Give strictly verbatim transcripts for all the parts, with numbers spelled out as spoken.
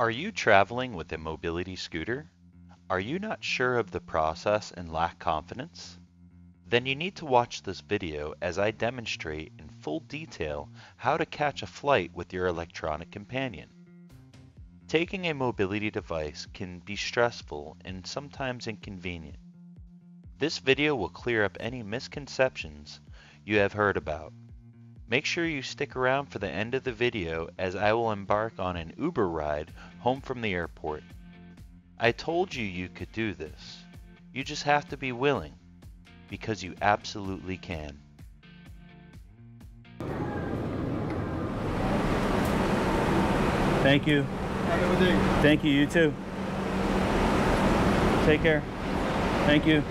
Are you traveling with a mobility scooter? Are you not sure of the process and lack confidence? Then you need to watch this video as I demonstrate in full detail how to catch a flight with your electronic companion. Taking a mobility device can be stressful and sometimes inconvenient. This video will clear up any misconceptions you have heard about. Make sure you stick around for the end of the video as I will embark on an Uber ride home from the airport. I told you you could do this. You just have to be willing, because you absolutely can. Thank you. Have a good day. Thank you, you too. Take care. Thank you.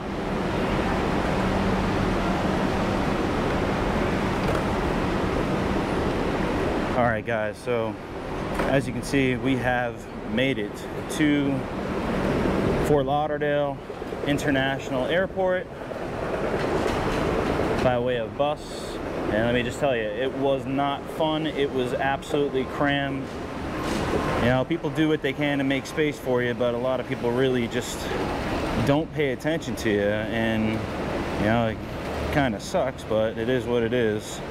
All right guys, so as you can see, we have made it to Fort Lauderdale International Airport by way of bus, and let me just tell you, it was not fun. It was absolutely crammed. You know, people do what they can to make space for you, but a lot of people really just don't pay attention to you, and you know, it kind of sucks, but it is what it is.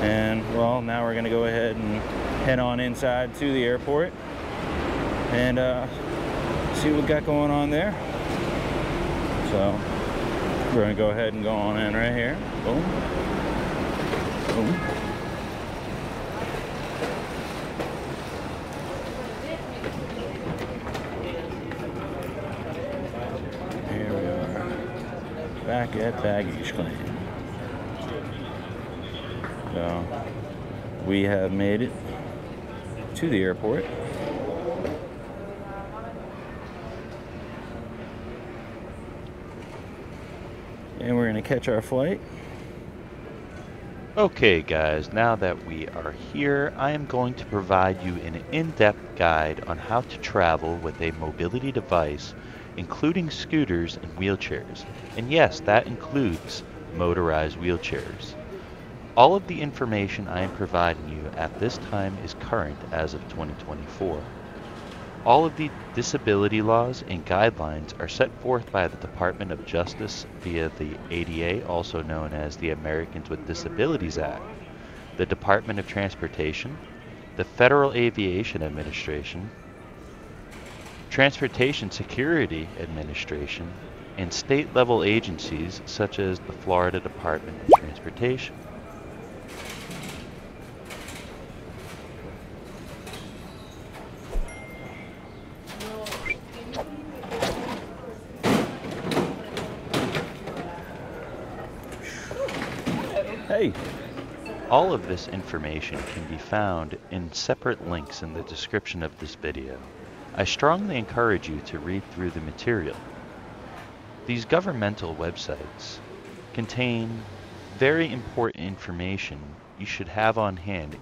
And well, now we're gonna go ahead and head on inside to the airport and uh, see what we got going on there. So we're gonna go ahead and go on in right here. Boom. Boom. Here we are, back at baggage claim. So we have made it to the airport. And we're gonna catch our flight. Okay guys, now that we are here, I am going to provide you an in-depth guide on how to travel with a mobility device, including scooters and wheelchairs. And yes, that includes motorized wheelchairs. All of the information I am providing you at this time is current as of twenty twenty-four. All of the disability laws and guidelines are set forth by the Department of Justice via the A D A, also known as the Americans with Disabilities Act, the Department of Transportation, the Federal Aviation Administration, Transportation Security Administration, and state-level agencies such as the Florida Department of Transportation. Hey! All of this information can be found in separate links in the description of this video. I strongly encourage you to read through the material. These governmental websites contain very important information you should have on hand.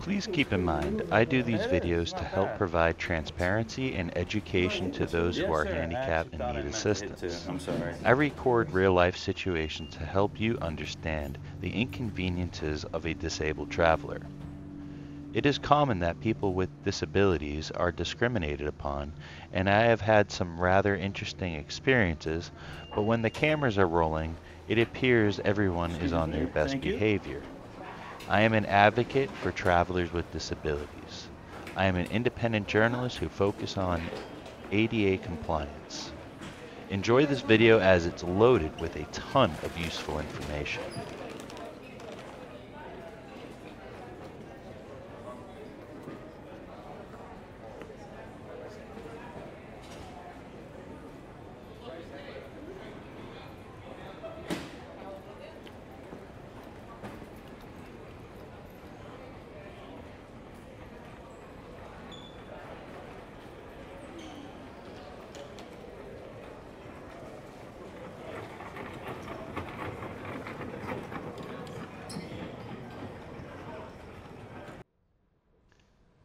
Please keep in mind, I do these videos to help provide transparency and education to those who are handicapped and need assistance. I record real-life situations to help you understand the inconveniences of a disabled traveler. It is common that people with disabilities are discriminated upon, and I have had some rather interesting experiences, but when the cameras are rolling, it appears everyone is on their best behavior. I am an advocate for travelers with disabilities. I am an independent journalist who focuses on A D A compliance. Enjoy this video as it's loaded with a ton of useful information.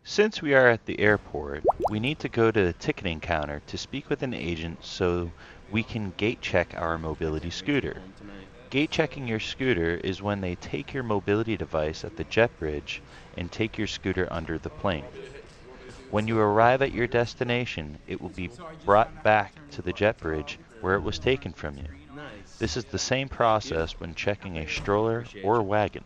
Since we are at the airport, we need to go to the ticketing counter to speak with an agent so we can gate check our mobility scooter. Gate checking your scooter is when they take your mobility device at the jet bridge and take your scooter under the plane. When you arrive at your destination, it will be brought back to the jet bridge where it was taken from you. This is the same process when checking a stroller or wagon.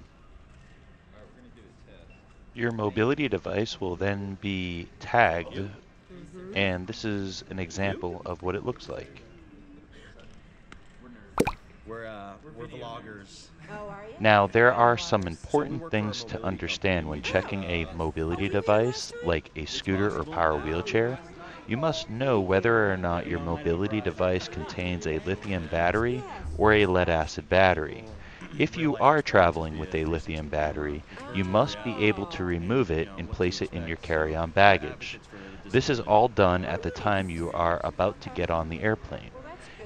Your mobility device will then be tagged, mm-hmm. and this is an example of what it looks like. We're, uh, we're vloggers. Now, there are some important things to understand when checking a mobility device, like a scooter or power wheelchair. You must know whether or not your mobility device contains a lithium battery or a lead-acid battery. If you are traveling with a lithium battery, you must be able to remove it and place it in your carry-on baggage. This is all done at the time you are about to get on the airplane.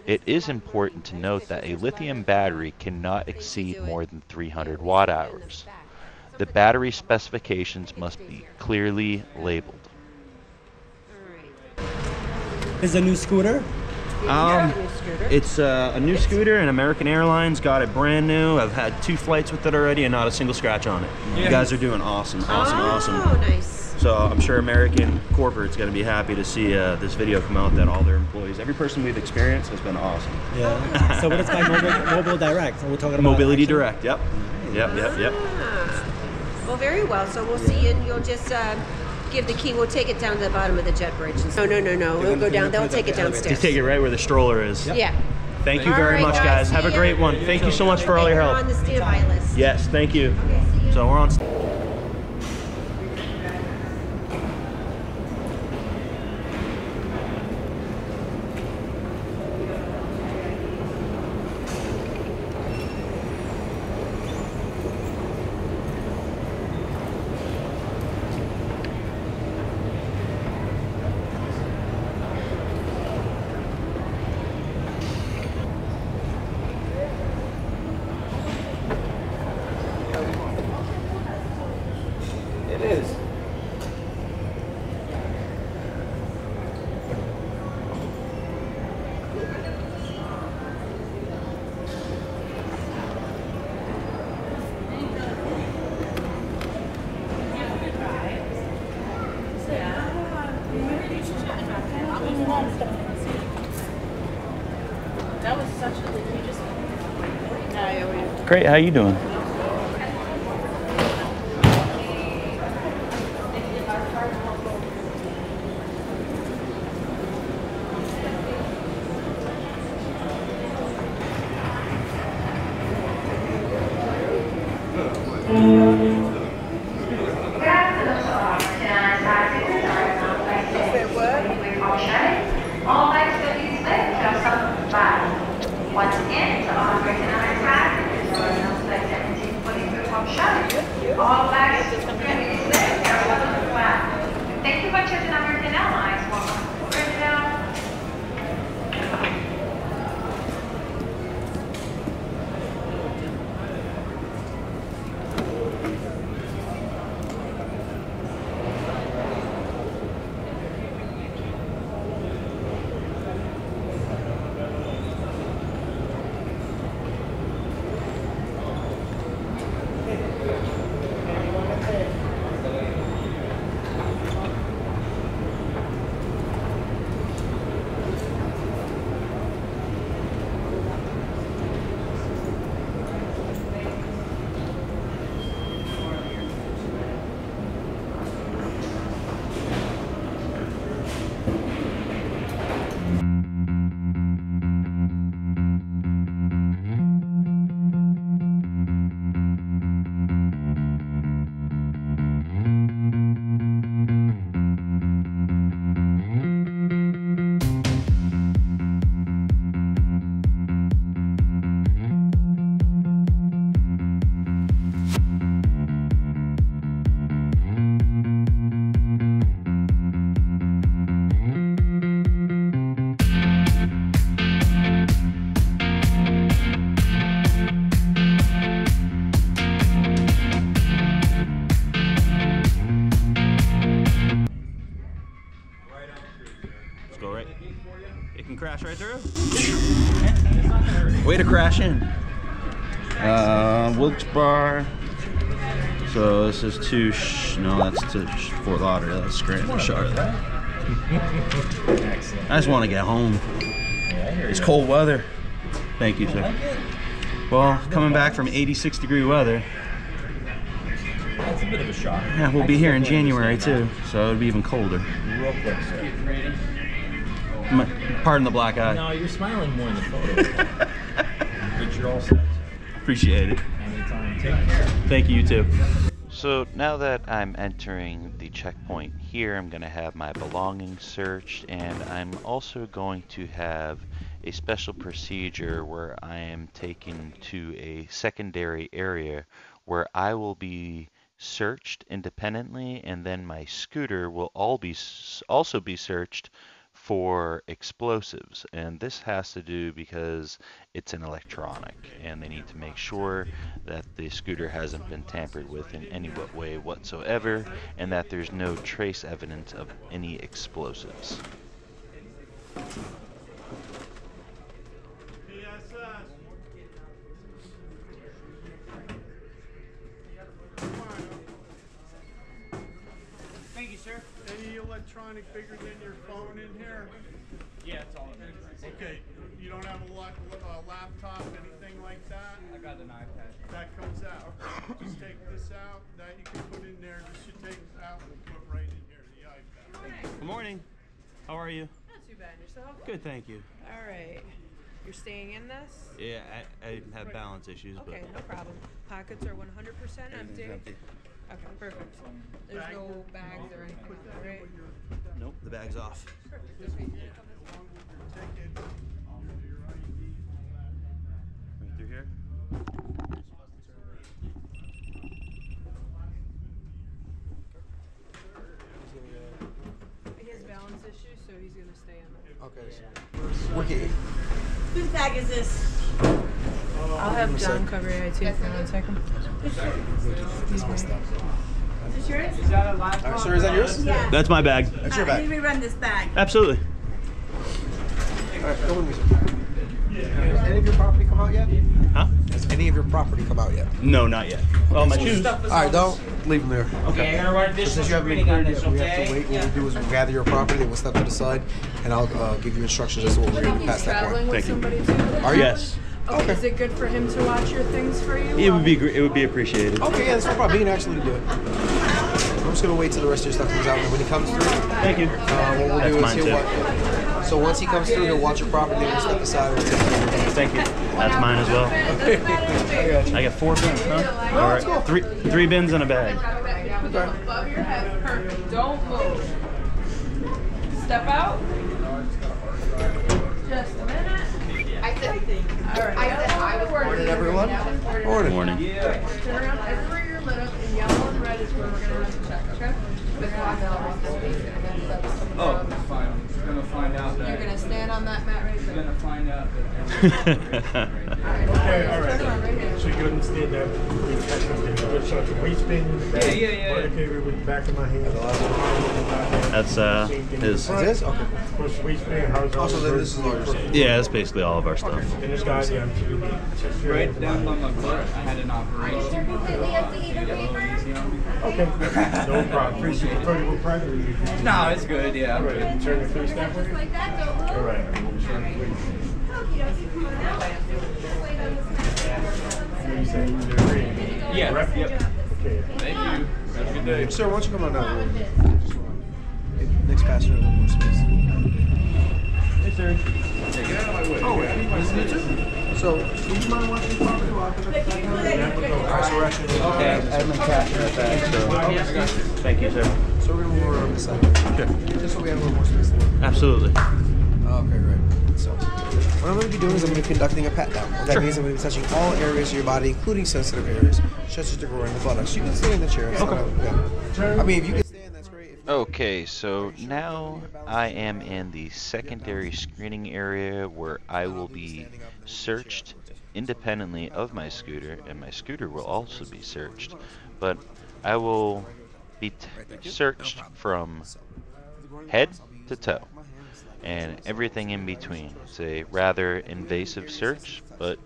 It is important to note that a lithium battery cannot exceed more than three hundred watt hours. The battery specifications must be clearly labeled. Is it a new scooter? Um, it's uh, a new scooter, and American Airlines got it brand new. I've had two flights with it already and not a single scratch on it. Yes. You guys are doing awesome, awesome, oh, awesome. Oh, nice. So I'm sure American Corporate's going to be happy to see uh, this video come out that all their employees, every person we've experienced has been awesome. Yeah. So what is my mobile, mobile Direct? Are we talking about Mobility action? Direct, yep. Nice. Yep, yep, yep. Ah. Well, very well. So we'll yeah. see, and you'll just... Um, give the key, we'll take it down to the bottom of the jet bridge. No, no, no, no, we'll go down, they'll take it downstairs. Just take it right where the stroller is. Yep. Yeah. Thank you all very right, much, guys. Have a great one. Thank you so much for all your help. We're on the standby list. Yes, thank you. Okay, see you. So we're on. Great, how you doing? Way to crash in. Uh, Wilkes-Barre. So this is to, sh no, that's to sh Fort Lauderdale. That's Scranton, Charlotte. Excellent. I just want to get home. Yeah, it's cold weather. Thank you, sir. Well, coming back from eighty-six degree weather. That's a bit of a shock. Yeah, we'll be here in January too, so it'll be even colder. Real quick, sir. My, pardon the black eye. No, you're smiling more in the photo. But you're all set. Appreciate it. Anytime. Take care. Thank you, you too. So now that I'm entering the checkpoint here, I'm going to have my belongings searched, and I'm also going to have a special procedure where I am taken to a secondary area where I will be searched independently, and then my scooter will all be also be searched for explosives. And this has to do because it's an electronic and they need to make sure that the scooter hasn't been tampered with in any way whatsoever, and that there's no trace evidence of any explosives. Electronic bigger than your phone in here? Yeah, it's all in. Okay, you don't have a laptop, anything like that? I got an iPad. That comes out. Okay. Just take this out. That you can put in there. Just you take this out and put right in here, the iPad. All right. Good morning. How are you? Not too bad. Yourself? Good, thank you. All right. You're staying in this? Yeah, I, I have balance issues. Okay, but no problem. Pockets are one hundred percent empty. empty. Okay, perfect. There's bag. no bags or anything on that, right? Nope, the bag's off. Perfect. Okay. Right through here? He has balance issues, so he's going to stay on there. Okay. Yeah. Wiki. Whose bag is this? I'll have John cover it too for one second. He's messed up. Is this yours? Is that a laptop? Uh, sir, is that yours? Yeah. That's my bag. That's your bag. Let me run this bag. Absolutely. All right, come with me, sir. Has any of your property come out yet? Huh? Has any of your property come out yet? No, not yet. Okay, oh, my so shoes. All right, don't leave them there. Okay, okay. I'm going to write this. Since you haven't been cleared yet, we have to wait. Yeah. What we'll do is we'll gather your property and we'll step to the side, and I'll uh, give you instructions as to what we're going to pass that point. Thank you. Are you? Yes. Okay. Okay. Is it good for him to watch your things for you? It would be great. It would be appreciated. Okay, yeah, that's no problem. He can actually do it. I'm just gonna wait till the rest of your stuff comes out. And when he comes through, thank you. Uh, what we'll that's do is he'll watch. So once he comes through, he'll watch your property and we'll step aside. We'll thank you. That's mine as well. Okay. I got, I got four bins. Huh? Oh, all right, cool. three three bins and a bag. Okay. Above your head, perfect. Don't move. Step out. Just a minute. I said, all right. I said I was morning, everyone. Morning. Morning. Yeah. Turn around. Everywhere you're lit up in yellow and red is where we're going to run the check, okay? Miss Waddell, oh, fine. I'm just going to find out that. You're going to stand on that mat right there. You're going to find out that. Okay, all right. So you couldn't stand up. So it's a waist pin. Yeah, yeah, yeah. Okay, we went back of my hand. That's uh, his. Is this? Okay. Also, then this is all your stuff. Yeah, that's basically all of our stuff. And this guy, yeah. Right down by my butt, I had an operation. They're completely empty either paper. Okay. No problem. Appreciate it. No, it's good, yeah. All right, turn the face that way. Just like that, don't move. All right. Okie dokie, come on that way. Just wait on this next one. Yeah. Right. Yep. Okay. Thank you. Have a good day. Sir, why don't you come on out? Next passenger, one more space. Hey, sir. Get out of my way. Oh, yeah. This is it. So, would you mind watching the property walk? Alright, so we're actually going to have my capture at that. Thank you, sir. So we're going to move around this side. Sure. Just so we have a little more space. Absolutely. Okay, great. So. What I'm going to be doing is I'm going to be conducting a pat-down. That sure. means I'm going to be touching all areas of your body, including sensitive areas, such as the groin and the buttocks. You can stay in the chair. Okay. Not, yeah. I mean, if you can stay in, that's great. If okay, so now I am in the secondary screening area where I will be searched independently of my scooter, and my scooter will also be searched, but I will be t searched from head to toe. And everything in between. It's a rather invasive search, but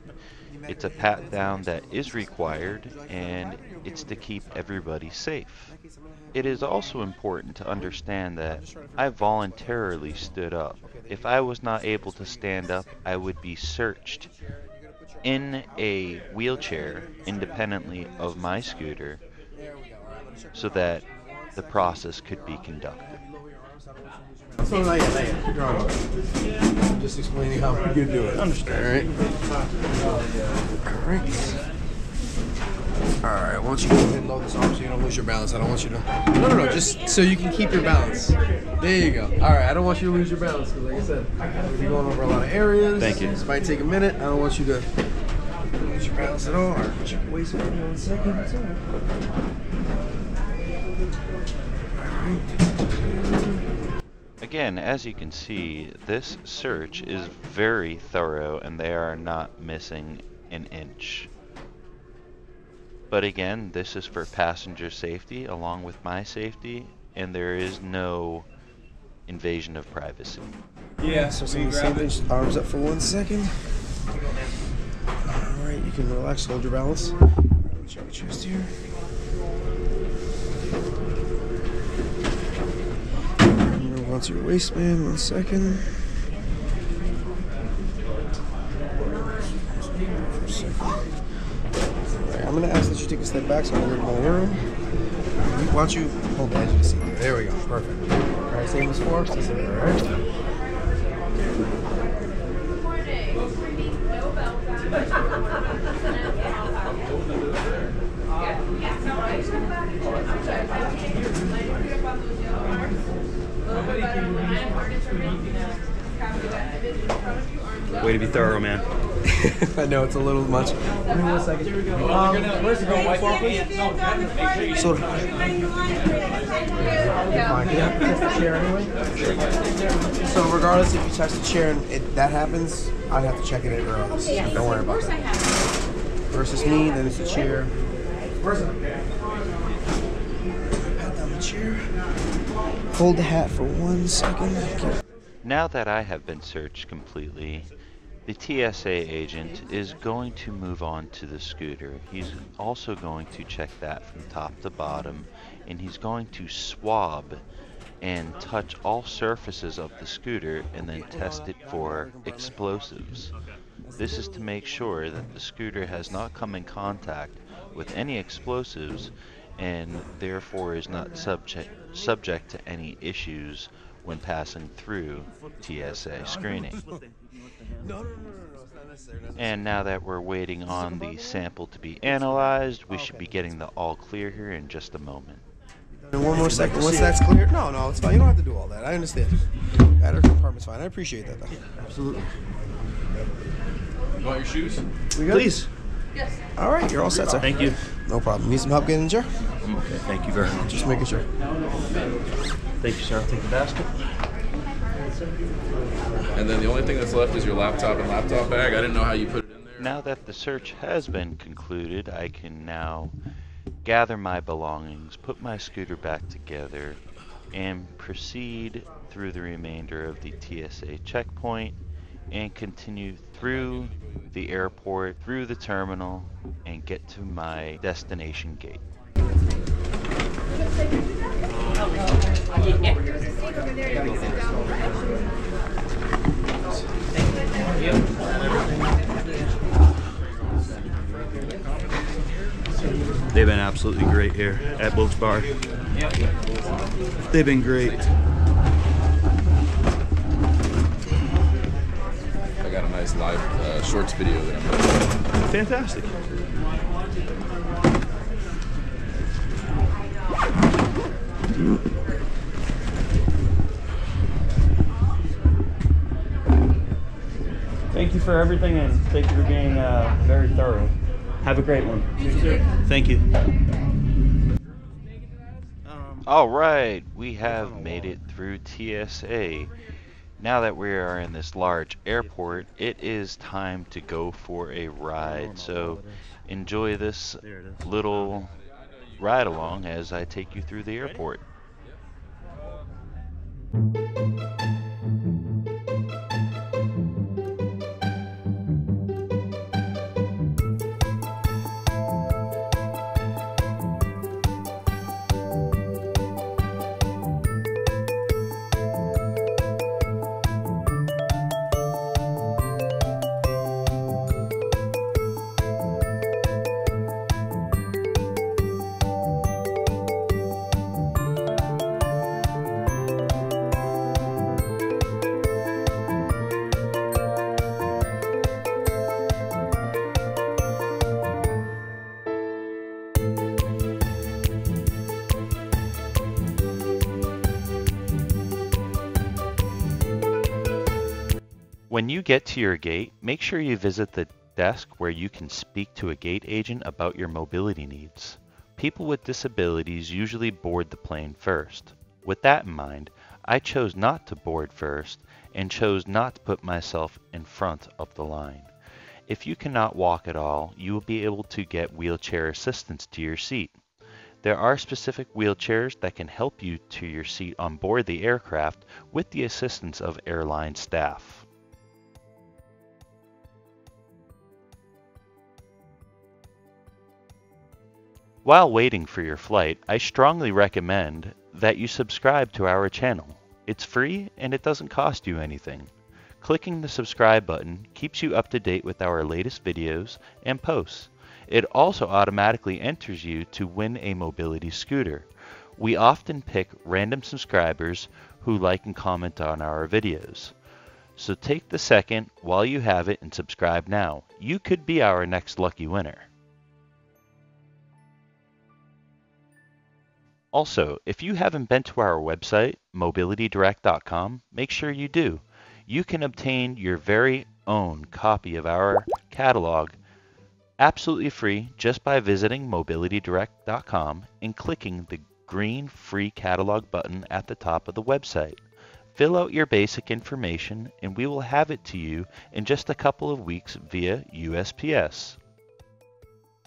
It's a pat down that is required, and it's to keep everybody safe. It is also important to understand that I voluntarily stood up. If I was not able to stand up, I would be searched in a wheelchair independently of my scooter so that the process could be conducted. So not yet, not yet. You're on. I'm just explaining how you do it. Understand. All right. All right. Why don't you go ahead and load this arm so you don't lose your balance? I don't want you to. No, no, no. Just so you can keep your balance. There you go. All right. I don't want you to lose your balance because, like I said, we're going over a lot of areas. Thank you. This might take a minute. I don't want you to lose your balance at all. All right. Put your waist over one second. All right. All right. Again, as you can see, this search is very thorough and they are not missing an inch. But again, this is for passenger safety along with my safety, and there is no invasion of privacy. Yeah, so we grab it. Arms up for one second. All right, you can relax, hold your balance. Check your chest here. Once your waistband, one second. Right, I'm going to ask that you take a step back so I'm going to go to my room. Why don't you hold the edge of the seat there? There we go. Perfect. All right, same as before. Stay seated. All right. Way to be thorough, man. I know it's a little much. Give me one second. Um, where's the girl? White ball, please. Soda. Fine. Can you test the chair anyway? So regardless, if you touch the chair and it, that happens, I have to check it in regardless. Don't worry about it. First it's me, then it's the chair. First, pat down the chair. Hold the hat for one second. Now that I have been searched completely, the T S A agent is going to move on to the scooter. He's also going to check that from top to bottom, and he's going to swab and touch all surfaces of the scooter and then test it for explosives. This is to make sure that the scooter has not come in contact with any explosives and therefore is not subject, subject to any issues when passing through T S A screening. And now that we're waiting on the sample to be analyzed, we should be getting the all clear here in just a moment. And one more second, once that's clear, no, no, it's fine, you don't have to do all that, I understand. Battery compartment's fine, I appreciate that though. Yeah, absolutely. You want your shoes? We good? Please. Yes. All right, you're all set, sir. Thank you. No problem. Need some help getting in the chair? Okay, thank you very much. Just making sure. Thank you, sir. I'll take the basket. And then the only thing that's left is your laptop and laptop bag. I didn't know how you put it in there. Now that the search has been concluded, I can now gather my belongings, put my scooter back together, and proceed through the remainder of the T S A checkpoint and continue through the airport, through the terminal, and get to my destination gate. They've been absolutely great here at Wilkes Barre. They've been great. I got a nice live uh, shorts video that I'm going to do. Fantastic. Thank you for everything, and thank you for being uh, very thorough. Have a great one. Thank you. All right, we have made it through T S A. Now that we are in this large airport, it is time to go for a ride. So enjoy this little ride along as I take you through the airport. When you get to your gate, make sure you visit the desk where you can speak to a gate agent about your mobility needs. People with disabilities usually board the plane first. With that in mind, I chose not to board first and chose not to put myself in front of the line. If you cannot walk at all, you will be able to get wheelchair assistance to your seat. There are specific wheelchairs that can help you to your seat on board the aircraft with the assistance of airline staff. While waiting for your flight, I strongly recommend that you subscribe to our channel. It's free and it doesn't cost you anything. Clicking the subscribe button keeps you up to date with our latest videos and posts. It also automatically enters you to win a mobility scooter. We often pick random subscribers who like and comment on our videos. So take the second while you have it and subscribe now. You could be our next lucky winner. Also, if you haven't been to our website, mobility direct dot com, make sure you do. You can obtain your very own copy of our catalog absolutely free just by visiting mobility direct dot com and clicking the green free catalog button at the top of the website. Fill out your basic information and we will have it to you in just a couple of weeks via U S P S.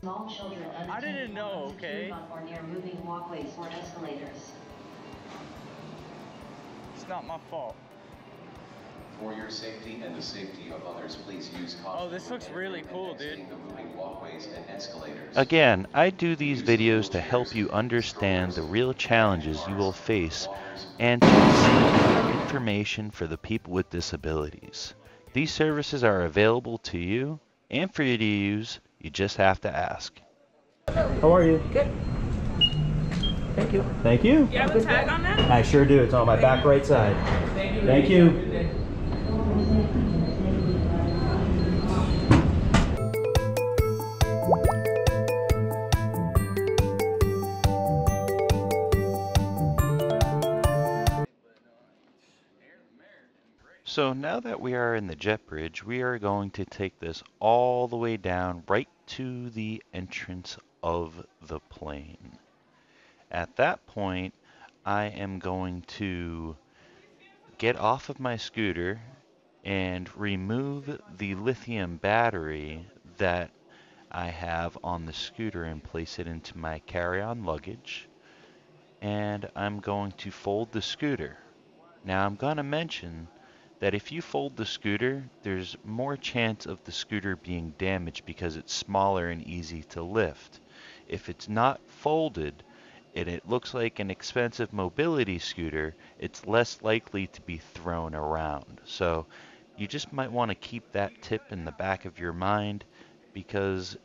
I didn't know, okay? Or near moving walkways or escalators. It's not my fault. For your safety and the safety of others, please use caution. Oh, this looks really cool, dude. Again, I do these videos to help you understand the real challenges you will face and to receive information for the people with disabilities. These services are available to you and for you to use. You just have to ask. How are you? Good. Thank you. Thank you. You have a tag on that? I sure do. It's on my back right side. Thank you. Thank you. Thank you. So now that we are in the jet bridge, we are going to take this all the way down right to the entrance of the plane. At that point, I am going to get off of my scooter and remove the lithium battery that I have on the scooter and place it into my carry-on luggage. And I'm going to fold the scooter. Now I'm going to mention that if you fold the scooter, there's more chance of the scooter being damaged because it's smaller and easy to lift. If it's not folded and it looks like an expensive mobility scooter, it's less likely to be thrown around. So you just might want to keep that tip in the back of your mind, because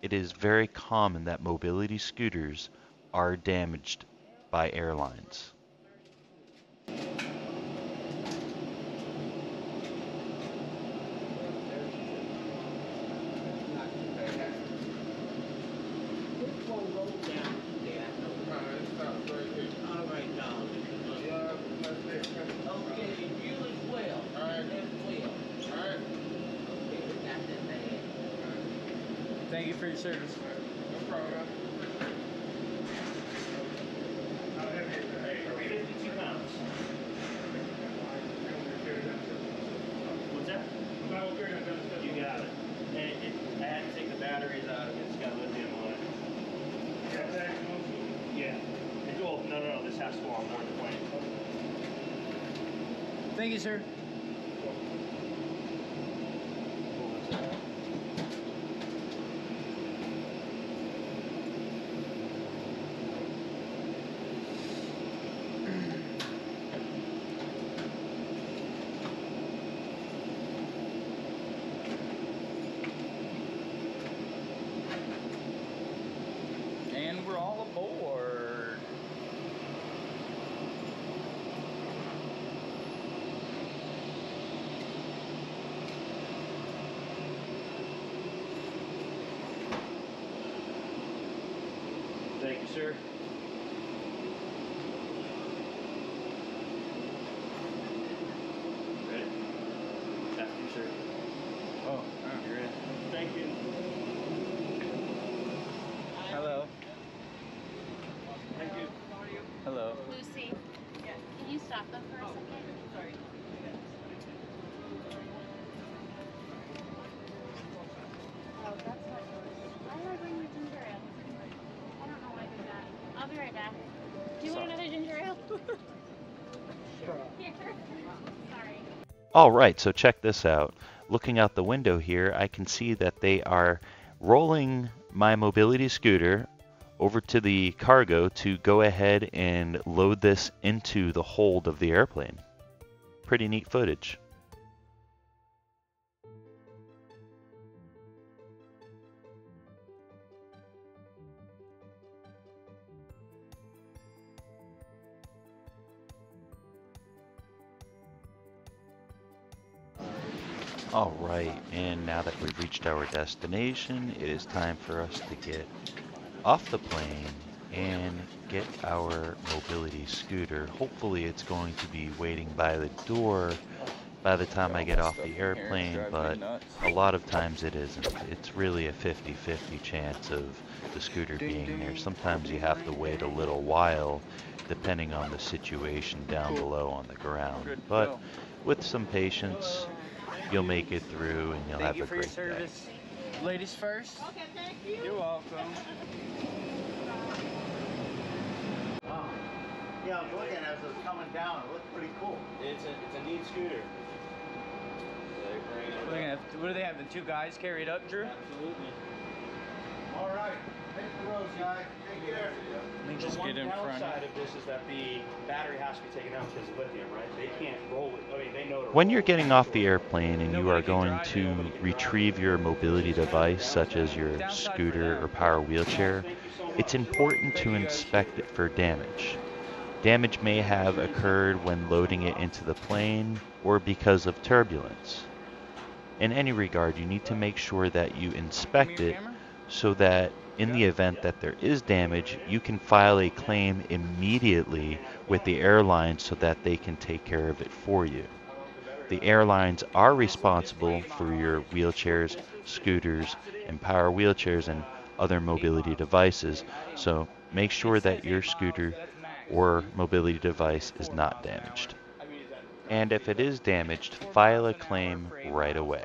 it is very common that mobility scooters are damaged by airlines. Thank you for your service. No problem. fifty-two pounds. What's that? You got it. And it, I had to take the batteries out because it's got lithium on it. Yeah. It, well, no, no, no. This has to go on board the plane. Thank you, sir. Thank you, sir. Ready? Sorry. All right, so check this out. Looking out the window here, I can see that they are rolling my mobility scooter over to the cargo to go ahead and load this into the hold of the airplane. Pretty neat footage. All right, and now that we've reached our destination, it is time for us to get off the plane and get our mobility scooter. Hopefully it's going to be waiting by the door by the time I get off the airplane, but a lot of times it isn't. It's really a fifty fifty chance of the scooter being there. Sometimes you have to wait a little while depending on the situation down below on the ground, but with some patience, you'll make it through and you'll have a great day. Ladies first. Okay, thank you. You're welcome. Wow. Yeah, I was looking as it was coming down. It looked pretty cool. It's a, it's a neat scooter. What, have, what do they have? The two guys carry it up, Drew? Absolutely. All right. Take the roads, guys. Take care. Let me just the one get in front. Downside of this is that the battery has to be taken out because of lithium, right? They can't roll it. I mean, they know. When you're getting off the airplane and you are going to retrieve your mobility device, such as your scooter or power wheelchair, it's important to inspect it for damage. Damage may have occurred when loading it into the plane or because of turbulence. In any regard, you need to make sure that you inspect it so that in the event that there is damage, you can file a claim immediately with the airline so that they can take care of it for you. The airlines are responsible for your wheelchairs, scooters, and power wheelchairs and other mobility devices, so make sure that your scooter or mobility device is not damaged. And if it is damaged, file a claim right away.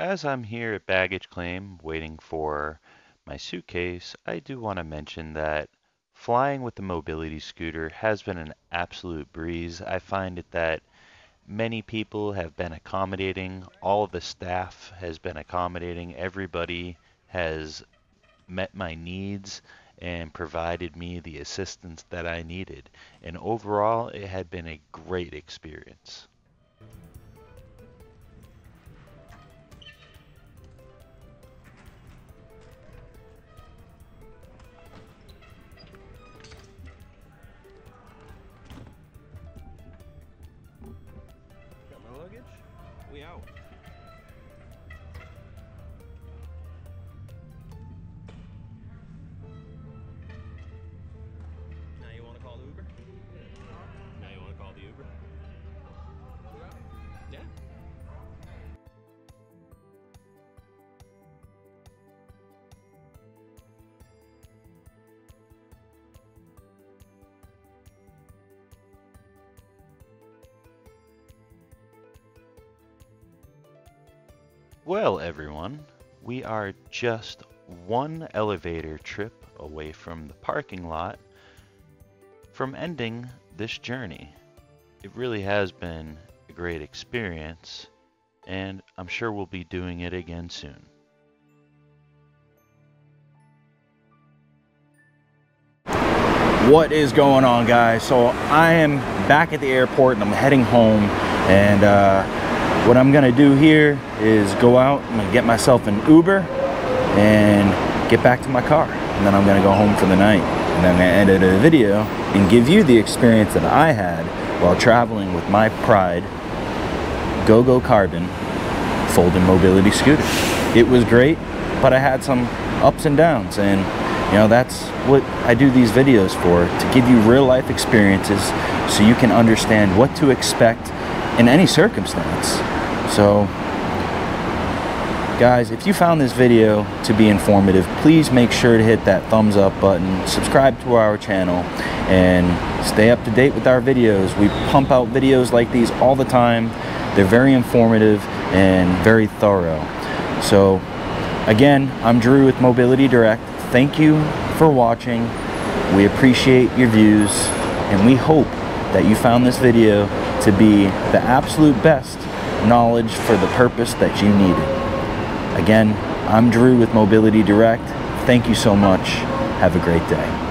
As I'm here at baggage claim waiting for my suitcase, I do want to mention that flying with the mobility scooter has been an absolute breeze. I find it that many people have been accommodating, all of the staff has been accommodating, everybody has met my needs and provided me the assistance that I needed. And overall, it had been a great experience. Well, everyone, we are just one elevator trip away from the parking lot from ending this journey. It really has been a great experience, and I'm sure we'll be doing it again soon. What is going on, guys? So I am back at the airport and I'm heading home, and uh, what I'm gonna do here is go out, I'm gonna get myself an Uber and get back to my car, and then I'm gonna go home for the night, and then I'm gonna edit a video and give you the experience that I had while traveling with my Pride Go-Go Carbon folding mobility scooter. It was great, but I had some ups and downs, and you know, that's what I do these videos for, to give you real life experiences so you can understand what to expect in any circumstance. So guys, if you found this video to be informative, please make sure to hit that thumbs up button, subscribe to our channel, and stay up to date with our videos. We pump out videos like these all the time. They're very informative and very thorough. So again, I'm Drew with Mobility Direct. Thank you for watching. We appreciate your views, and we hope that you found this video to be the absolute best knowledge for the purpose that you needed. Again, I'm Drew with Mobility Direct. Thank you so much. Have a great day.